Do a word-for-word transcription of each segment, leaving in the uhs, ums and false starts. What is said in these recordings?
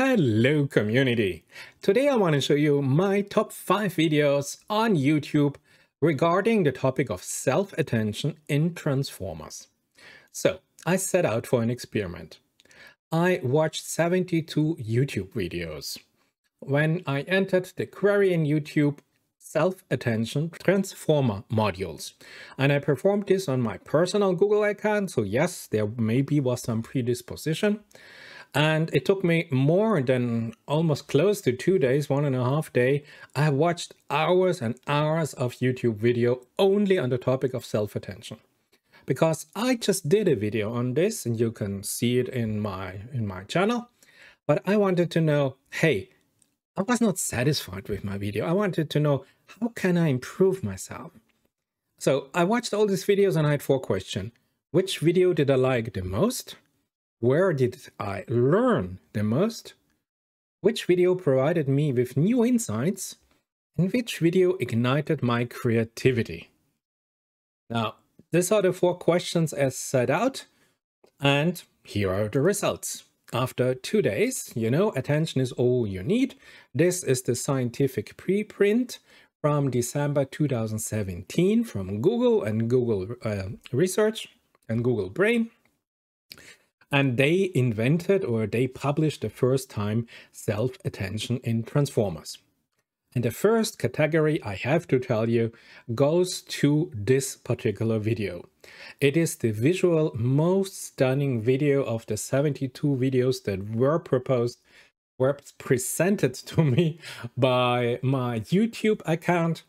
Hello community! Today I want to show you my top five videos on YouTube regarding the topic of self-attention in Transformers. So I set out for an experiment. I watched seventy-two YouTube videos. When I entered the query in YouTube, self-attention transformer modules, and I performed this on my personal Google account, so yes, there maybe was some predisposition. And it took me more than almost close to two days, one and a half day. I watched hours and hours of YouTube video only on the topic of self-attention. Because I just did a video on this and you can see it in my, in my channel. But I wanted to know, hey, I was not satisfied with my video. I wanted to know, how can I improve myself? So I watched all these videos and I had four questions. Which video did I like the most? Where did I learn the most? Which video provided me with new insights? And which video ignited my creativity? Now, these are the four questions as set out, and here are the results. After two days, you know, Attention is All You Need. This is the scientific preprint from December two thousand seventeen from Google and Google uh, Research and Google Brain. And they invented, or they published the first time, self-attention in Transformers. And the first category, I have to tell you, goes to this particular video. It is the visual most stunning video of the seventy-two videos that were proposed, were presented to me by my YouTube account.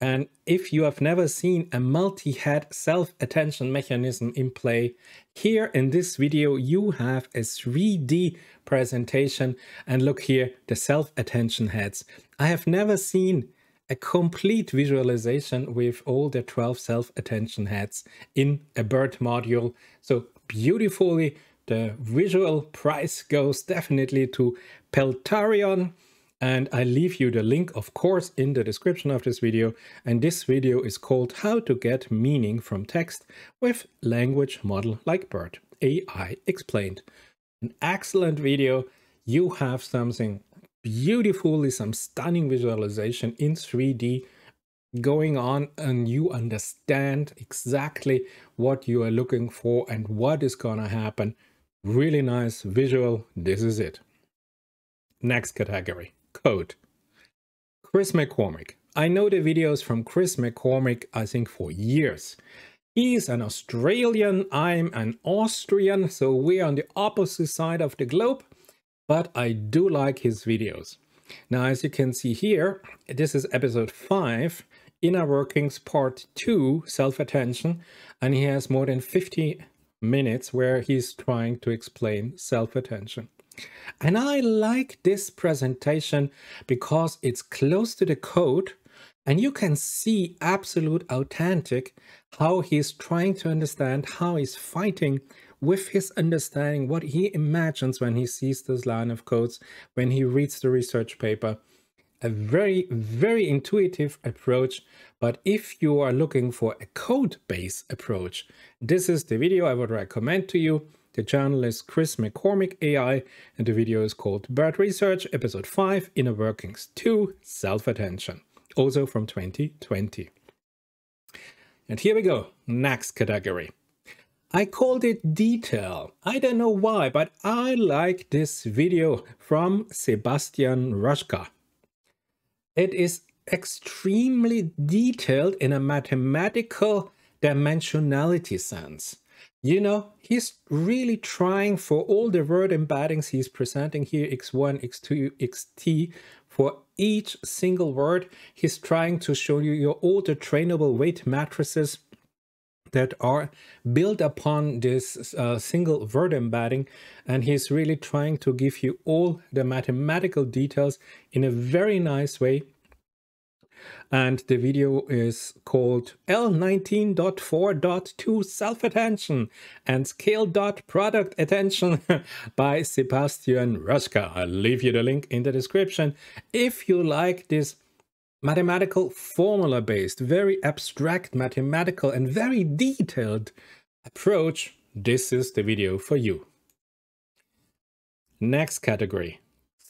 And if you have never seen a multi-head self-attention mechanism in play, here in this video you have a three D presentation. And look here, the self-attention heads. I have never seen a complete visualization with all the twelve self-attention heads in a BERT module. So beautifully, the visual prize goes definitely to Peltarion. And I leave you the link, of course, in the description of this video. And this video is called How to Get Meaning from Text with Language Model Like BERT, A I Explained. An excellent video. You have something beautifully, some stunning visualization in three D going on, and you understand exactly what you are looking for and what is going to happen. Really nice visual. This is it. Next category. Code. Chris McCormick. I know the videos from Chris McCormick, I think, for years. He's an Australian, I'm an Austrian, so we're on the opposite side of the globe, but I do like his videos. Now, as you can see here, this is episode five, Inner Workings Part two, Self-Attention, and he has more than fifty minutes where he's trying to explain self-attention. And I like this presentation because it's close to the code and you can see absolute authentic how he's trying to understand, how he's fighting with his understanding, what he imagines when he sees this line of codes, when he reads the research paper. A very, very intuitive approach. But if you are looking for a code-based approach, this is the video I would recommend to you. The channel is Chris McCormick A I, and the video is called BERT Research, Episode five, Inner Workings two, Self-Attention, also from twenty twenty. And here we go, next category. I called it Detail. I don't know why, but I like this video from Sebastian Raschka. It is extremely detailed in a mathematical dimensionality sense. You know, he's really trying for all the word embeddings he's presenting here, x one, x two, xt, for each single word. He's trying to show you your, all the trainable weight matrices that are built upon this uh, single word embedding. And he's really trying to give you all the mathematical details in a very nice way. And the video is called L nineteen point four point two Self-Attention and Scale.Product Attention by Sebastian Raschka. I'll leave you the link in the description. If you like this mathematical formula-based, very abstract mathematical and very detailed approach, this is the video for you. Next category,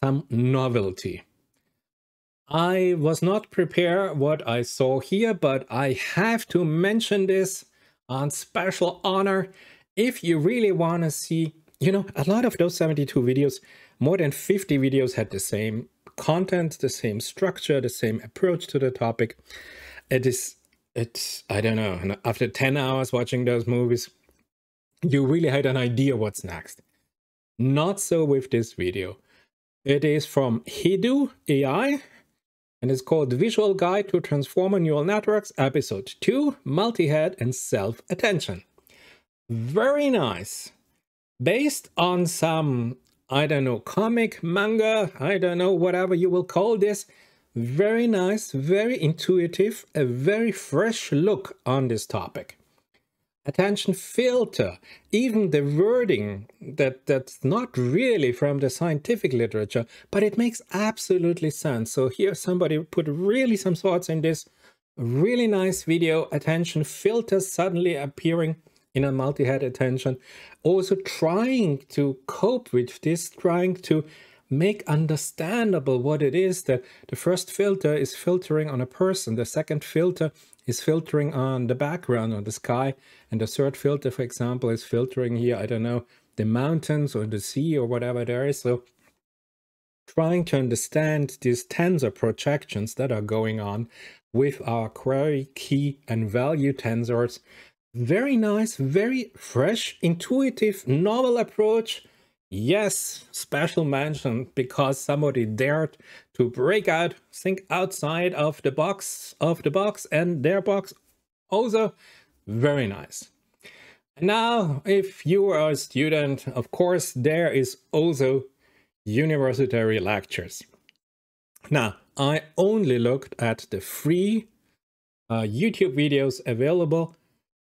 some novelty. I was not prepared what I saw here, but I have to mention this on special honor. If you really want to see, you know, a lot of those seventy-two videos, more than fifty videos had the same content, the same structure, the same approach to the topic. It is, it's, I don't know, after ten hours watching those movies, you really had an idea what's next. Not so with this video. It is from Hedu A I. And it's called Visual Guide to Transformer Neural Networks, Episode two, Multi-Head and Self-Attention. Very nice. Based on some, I don't know, comic, manga, I don't know, whatever you will call this. Very nice, very intuitive, a very fresh look on this topic. Attention filter, even the wording that, that's not really from the scientific literature, but it makes absolutely sense. So here somebody put really some thoughts in this really nice video. Attention filters suddenly appearing in a multi-head attention. Also trying to cope with this, trying to make understandable what it is that the first filter is filtering on a person, the second filter is filtering on the background, on the sky, and the third filter, for example, is filtering here, I don't know, the mountains or the sea or whatever there is. So trying to understand these tensor projections that are going on with our query, key, and value tensors. Very nice, very fresh, intuitive, novel approach. Yes, special mention, because somebody dared to break out, think outside of the box, of the box and their box. Also, very nice. Now, if you are a student, of course, there is also university lectures. Now, I only looked at the free uh, YouTube videos available.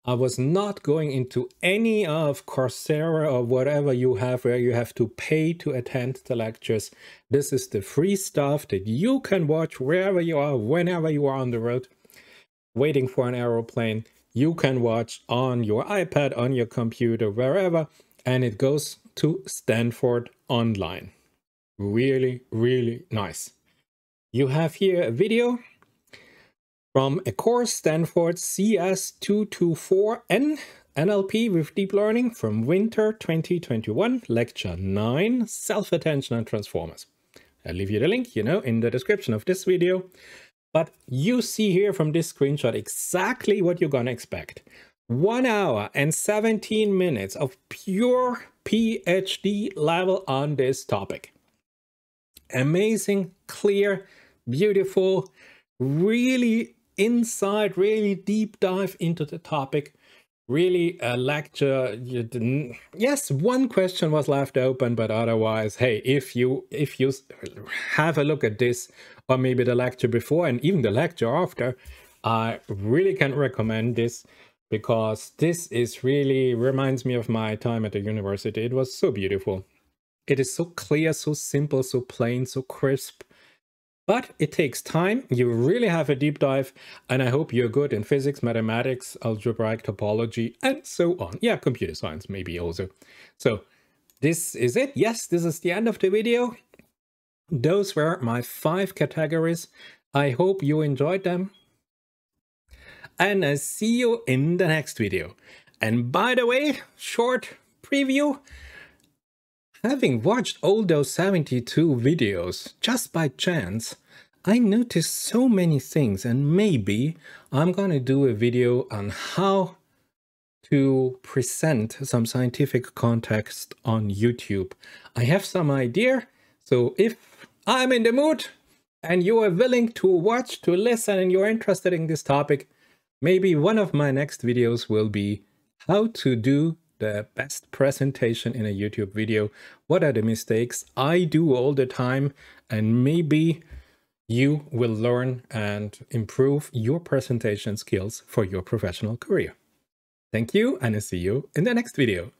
I was not going into any of Coursera or whatever you have where you have to pay to attend the lectures. This is the free stuff that you can watch wherever you are, whenever you are on the road, waiting for an aeroplane. You can watch on your iPad, on your computer, wherever, and it goes to Stanford Online. Really, really nice. You have here a video from a course, Stanford C S two two four N, N L P with Deep Learning, from winter twenty twenty-one, Lecture nine, Self-Attention and Transformers. I'll leave you the link, you know, in the description of this video. But you see here from this screenshot exactly what you're gonna expect. One hour and seventeen minutes of pure PhD level on this topic. Amazing, clear, beautiful, really inside, really deep dive into the topic, really a lecture. You didn't, yes, one question was left open, but otherwise, hey, if you if you have a look at this, or maybe the lecture before and even the lecture after, I really can recommend this, because this is really reminds me of my time at the university. It was so beautiful. It is so clear, so simple, so plain, so crisp. But it takes time, you really have a deep dive, and I hope you're good in physics, mathematics, algebraic topology, and so on. Yeah, computer science maybe also. So this is it. Yes, this is the end of the video. Those were my five categories. I hope you enjoyed them. And I see you in the next video. And by the way, short preview. Having watched all those seventy-two videos just by chance, I noticed so many things, and maybe I'm gonna do a video on how to present some scientific context on YouTube. I have some idea, so if I'm in the mood and you are willing to watch, to listen, and you're interested in this topic, maybe one of my next videos will be how to do the best presentation in a YouTube video. What are the mistakes I do all the time? And maybe you will learn and improve your presentation skills for your professional career. Thank you, and I'll see you in the next video.